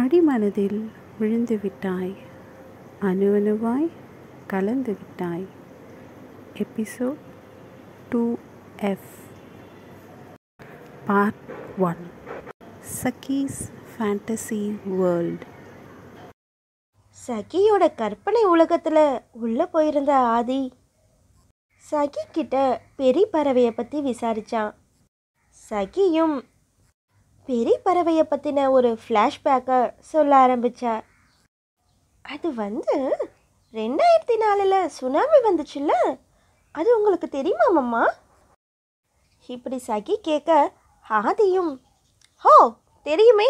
அடிமனதில் விழுந்து விட்டாய், அணுவணுவாய் கலந்து விட்டாய். Episode 2F Part 1 Sakki's Fantasy World. சகியோட கற்பனை உலகத்தில் உள்ளே போயிருந்த ஆதி சகி கிட்ட பெரிய பறவையை பற்றி விசாரித்தான். சகியும் பெரிய பறவையை பற்றின ஒரு ஃப்ளாஷ்பேக்கை சொல்ல ஆரம்பித்தார். அது வந்து 2004 சுனாமி வந்துச்சுல்ல, அது உங்களுக்கு தெரியுமா மாமா? இப்படி சகி கேட்க ஆதியும் ஹோ தெரியுமே,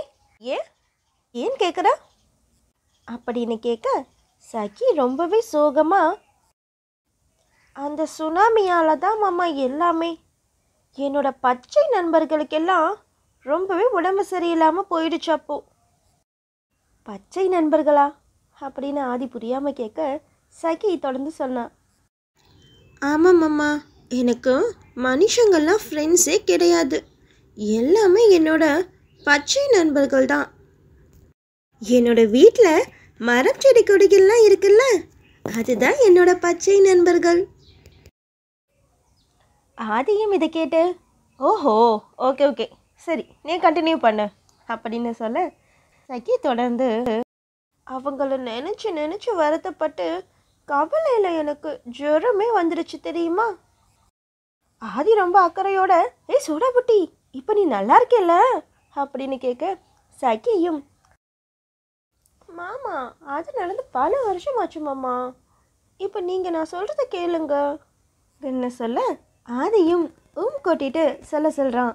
ஏன் கேட்குற அப்படின்னு கேட்க சகி ரொம்பவே சோகமாக அந்த சுனாமியால் தான் மாமா எல்லாமே, என்னோட பச்சை நண்பர்களுக்கெல்லாம் ரொம்பவே உடம்பு சரியில்லாமல் போயிடுச்சு. அப்போ பச்சை நண்பர்களா அப்படின்னு ஆதி புரியாமல் கேட்க சகி தொடர்ந்து சொன்னான். ஆமாம்மாம்மா, எனக்கு மனுஷங்கள்லாம் ஃப்ரெண்ட்ஸே கிடையாது, எல்லாமே என்னோட பச்சை நண்பர்கள் தான். என்னோட வீட்டில் மரம் செடி கொடிகள்லாம் இருக்குல்ல, அதுதான் என்னோட பச்சை நண்பர்கள். ஆதியும் இதை கேட்டு ஓஹோ ஓகே சரி நீ கண்டினியூ பண்ணு அப்படின்னு சொல்ல சகி தொடர்ந்து அவங்கள நினச்சி வருத்தப்பட்டு கவலையில் எனக்கு ஜுரமே வந்துடுச்சு தெரியுமா. ஆதி ரொம்ப அக்கறையோட ஏய் சோடாபுட்டி இப்போ நீ நல்லா இருக்கேல்ல அப்படின்னு கேட்க சகியும் மாமா அது நடந்து பல வருஷம் ஆச்சு மாமா, இப்போ நீங்கள் நான் சொல்கிறத கேளுங்க என்ன சொல்ல ஆதியும் கொட்டிட்டு சொல்கிறான்.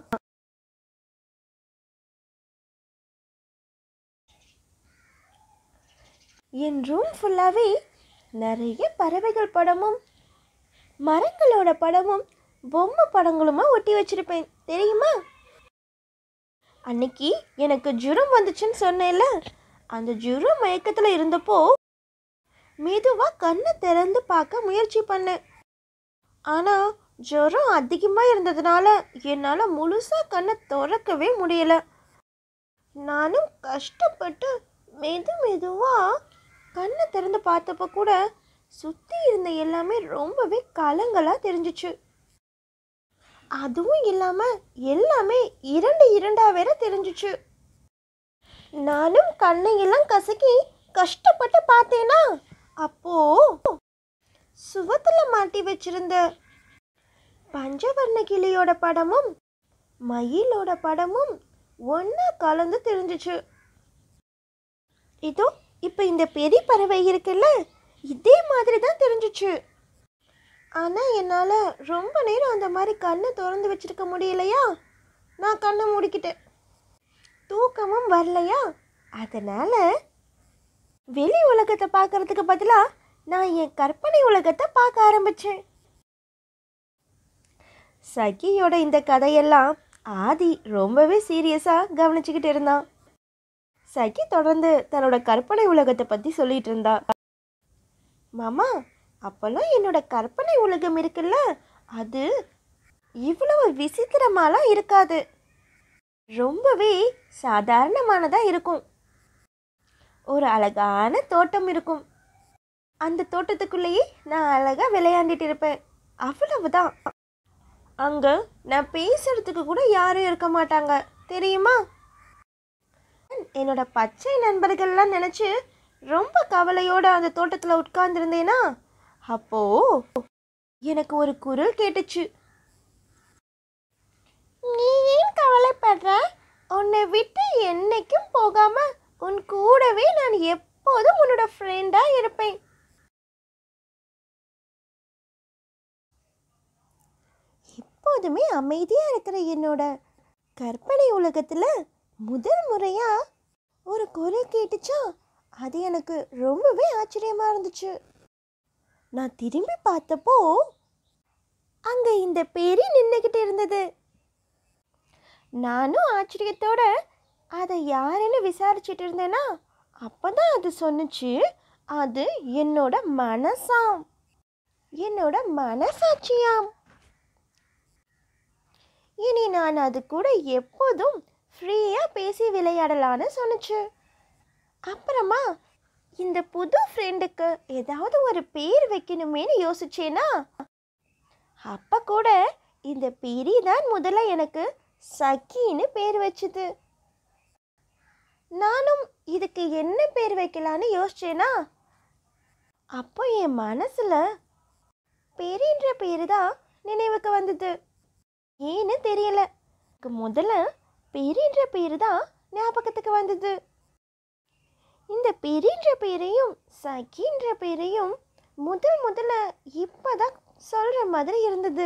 என் ரூம் ஃபுல்லாகவே நிறைய பறவைகள் படமும் மரங்களோட படமும் பொம்மை படங்களுமா ஒட்டி வச்சிருப்பேன் தெரியுமா. அன்னைக்கு எனக்கு ஜுரம் வந்துச்சுன்னு சொன்னேன்ல, அந்த ஜுரம் மயக்கத்தில் இருந்தப்போ மெதுவாக கண்ணை திறந்து பார்க்க முயற்சி பண்ணேன். ஆனால் ஜுரம் அதிகமாக இருந்ததுனால என்னால் முழுசாக கண்ணை திறக்கவே முடியலை. நானும் கஷ்டப்பட்டு மெதுவாக கண்ணை திறந்து பார்த்தப்போ கூட சுற்றி இருந்த எல்லாமே ரொம்பவே கலங்களாக தெரிஞ்சிச்சு. அதுவும் இல்லாமல் எல்லாமே இரண்டாக வேற தெரிஞ்சிச்சு. நானும் கண்ணையெல்லாம் கசக்கி கஷ்டப்பட்டு பார்த்தேனா, அப்போது சுவத்தில் மாட்டி வச்சிருந்த பஞ்சவர்ண கிளியோட படமும் மயிலோட படமும் ஒன்றா கலந்து தெரிஞ்சிச்சு. இதோ இப்போ இந்த பெரிய பறவை இருக்குல்ல, இதே மாதிரி தான் தெரிஞ்சிச்சு. ஆனால் என்னால் ரொம்ப நேரம் அந்த மாதிரி கண்ணை திறந்து வச்சுருக்க முடியலையா, நான் கண்ணை மூடிக்கிட்டேன். தூக்கமும் வரலையா, அதனால் வெளி உலகத்தை பார்க்கறதுக்கு பதிலாக நான் என் கற்பனை உலகத்தை பார்க்க ஆரம்பித்தேன். சகியோட இந்த கதையெல்லாம் ஆதி ரொம்பவே சீரியஸாக கவனிச்சுக்கிட்டு இருந்தான். சகி தொடர்ந்து தன்னோட கற்பனை உலகத்தை பற்றி சொல்லிகிட்டு இருந்தா. மாமா அப்போல்லாம் என்னோட கற்பனை உலகம் இருக்குல்ல, அது இவ்வளவு விசித்திரமாலாம் இருக்காது, ரொம்பவே சாதாரணமானதாக இருக்கும். ஒரு அழகான தோட்டம் இருக்கும், அந்த தோட்டத்துக்குள்ளேயே நான் அழகாக விளையாண்டுட்டு இருப்பேன், அவ்வளவுதான். அங்கே நான் பேசுறதுக்கு கூட யாரும் இருக்க மாட்டாங்க தெரியுமா. என்னோட பச்சை நண்பர்கள்லாம் நினச்சி ரொம்ப கவலையோடு அந்த தோட்டத்தில் உட்கார்ந்துருந்தேனா, அப்போது எனக்கு ஒரு குரல் கேட்டுச்சு. நீ ஏன் கவலைப்படுற, உன்னை விட்டு என்னைக்கும் போகாமல் உன் கூடவே நான் எப்போதும் உன்னோட ஃப்ரெண்டாக இருப்பேன். எப்போதுமே அமைதியாக இருக்கிற என்னோட கற்பனை உலகத்தில் முதல் முறையாக ஒரு குரல் கேட்டுச்சா, அது எனக்கு ரொம்பவே ஆச்சரியமாக இருந்துச்சு. நான் திரும்பி பார்த்தப்போ அங்கே இந்த பேரி நின்றுக்கிட்டு இருந்தது. நானும் ஆச்சரியத்தோட அதை யாருன்னு விசாரிச்சுட்டு இருந்தேன்னா, அப்போ தான் அது சொன்னுச்சு அது என்னோட மனசாம், என்னோட மனசாட்சியாம். இனி நான் அது கூட எப்போதும் ஃப்ரீயாக பேசி விளையாடலான்னு சொன்னிச்சு. அப்புறமா இந்த புது ஃப்ரெண்டுக்கு ஏதாவது ஒரு பேர் வைக்கணுமேன்னு யோசிச்சேனா அப்ப கூட இந்த பீரி தான் முதல்ல எனக்கு சக்கின்னு பேர் வச்சது. நானும் இதுக்கு என்ன பேர் வைக்கலான்னு யோசிச்சேனா அப்போ என் மனசில் பெரின்ற பேரு தான் நினைவுக்கு வந்தது. ஏன்னு தெரியல, முதல்ல பெரின்ற பேரு தான் ஞாபகத்துக்கு வந்தது. இந்த பெரின்ற பேரையும் சக்கின்ற பேரையும் முதல்ல இப்போதான் சொல்கிற மாதிரி இருந்தது.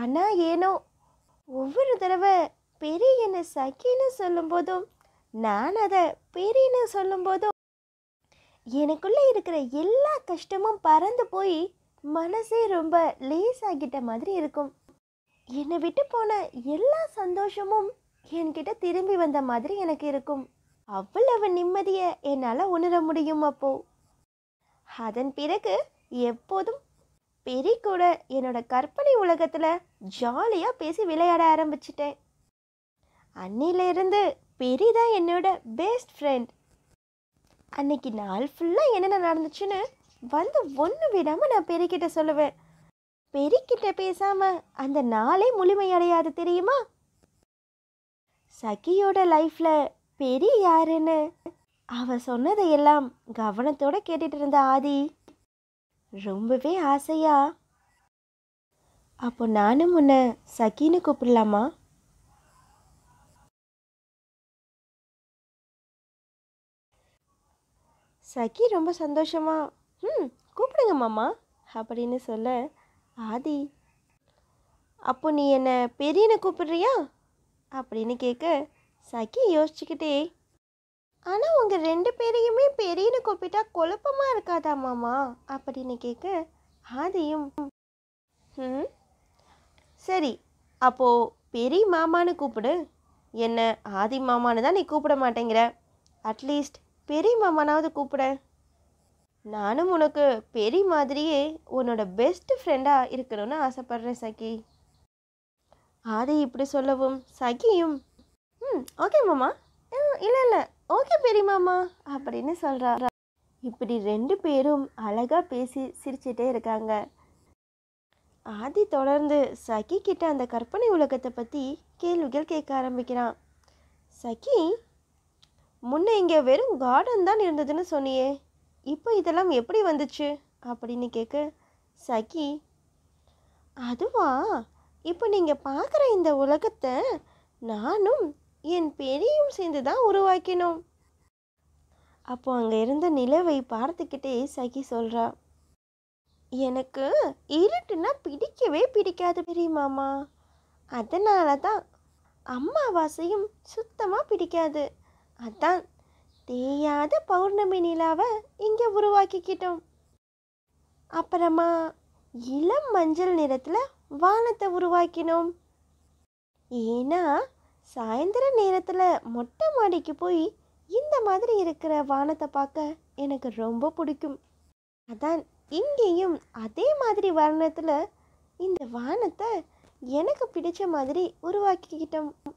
ஆனால் ஏனோ ஒவ்வொரு தடவை பெரிய என்னை சக்கின்னு சொல்லும்போதும் நான் அதை பெரின்னு சொல்லும்போதும் எனக்குள்ளே இருக்கிற எல்லா கஷ்டமும் பறந்து போய் மனசே ரொம்ப லேசாகிட்ட மாதிரி இருக்கும். என்னை விட்டு போன எல்லா சந்தோஷமும் என்கிட்ட திரும்பி வந்த மாதிரி எனக்கு இருக்கும். அவ்வளவு நிம்மதியை என்னால் உணர முடியும். அப்போ அதன் பிறகு எப்போதும் பெரிய கூட என்னோட கற்பனை உலகத்தில் ஜாலியாக பேசி விளையாட ஆரம்பிச்சிட்டேன். அன்னிலிருந்து பெரிய தான் என்னோட பெஸ்ட் ஃப்ரெண்ட். அன்னைக்கு நாள் ஃபுல்லாக என்னென்ன நடந்துச்சுன்னு வந்து ஒன்று விடாமல் நான் பெரிக்கிட்ட சொல்லுவேன். பெரிக்கிட்ட பேசாமல் அந்த நாளே முழுமையடையாது தெரியுமா? சக்கியோட லைஃப்பில் பெரிய யாருன்னு அவ சொன்னதையெல்லாம் கவனத்தோடு கேட்டுட்டு இருந்த ஆதி ரொம்பவே ஆசையா, அப்போ நானும் உன்னை சக்கின்னு கூப்பிடலாமா? சக்கி ரொம்ப சந்தோஷமா கூப்பிடுங்க மாமா அப்படின்னு சொல்ல, ஆதி அப்போ நீ என்னை பெரியன்னு கூப்பிடுறியா அப்படின்னு கேட்க, சக்கி யோசிச்சுக்கிட்டே ஆனால் உங்கள் ரெண்டு பேரையுமே பெரியன்னு கூப்பிட்டா குழப்பமாக இருக்காதா மாமா அப்படின்னு கேட்க, ஆதியும் சரி அப்போது பெரிய மாமான்னு கூப்பிடு, என்ன ஆதி மாமான்னு தான் நீ கூப்பிட மாட்டேங்கிற, அட்லீஸ்ட் பெரிய மாமானாவது கூப்பிட, நானும் உனக்கு பெரிய மாதிரியே உன்னோட பெஸ்ட் ஃப்ரெண்டாக இருக்கணும்னு ஆசைப்பட்றேன் சக்கி. ஆதி இப்படி சொல்லவும் சக்கியும் ஓகே மாமா இல்லை ஓகே பெரிய மாமா அப்படின்னு சொல்கிறா. இப்படி ரெண்டு பேரும் அழகாக பேசி சிரிச்சிட்டே இருக்காங்க. ஆதி தொடர்ந்து சக்கி கிட்ட அந்த கற்பனை உலகத்தை பற்றி கேள்விகள் கேட்க ஆரம்பிக்கிறான். சக்கி, முன்னே இங்கே வெறும் கார்டன் தான் இருந்ததுன்னு சொன்னியே, இப்போ இதெல்லாம் எப்படி வந்துச்சு அப்படின்னு கேட்க, சக்கி அதுவா இப்போ நீங்கள் பார்க்குற இந்த உலகத்தை நானும் என் பெரியும் சேர்ந்து தான் உருவாக்கினோம். அப்போ அங்கே இருந்த நிலவை பார்த்துக்கிட்டே சக்கி சொல்கிறா, எனக்கு இருட்டுன்னா பிடிக்கவே பிடிக்காது பெரிய மாமா, அதனால தான் அம்மாவாசையும் சுத்தமாக பிடிக்காது, அதான் தேயாத பௌர்ணமி நிலாவை இங்கே உருவாக்கிக்கிட்டோம். அப்புறமா இளம் மஞ்சள் நிறத்தில் வானத்தை உருவாக்கினோம், ஏன்னா சாயந்தர நேரத்தில் மொட்டை மாடிக்கு போய் இந்த மாதிரி இருக்கிற வானத்தை பார்க்க எனக்கு ரொம்ப பிடிக்கும், அதான் இங்கேயும் அதே மாதிரி வர்ணத்தில் இந்த வானத்தை எனக்கு பிடிச்ச மாதிரி உருவாக்கிக்கிட்டோம்.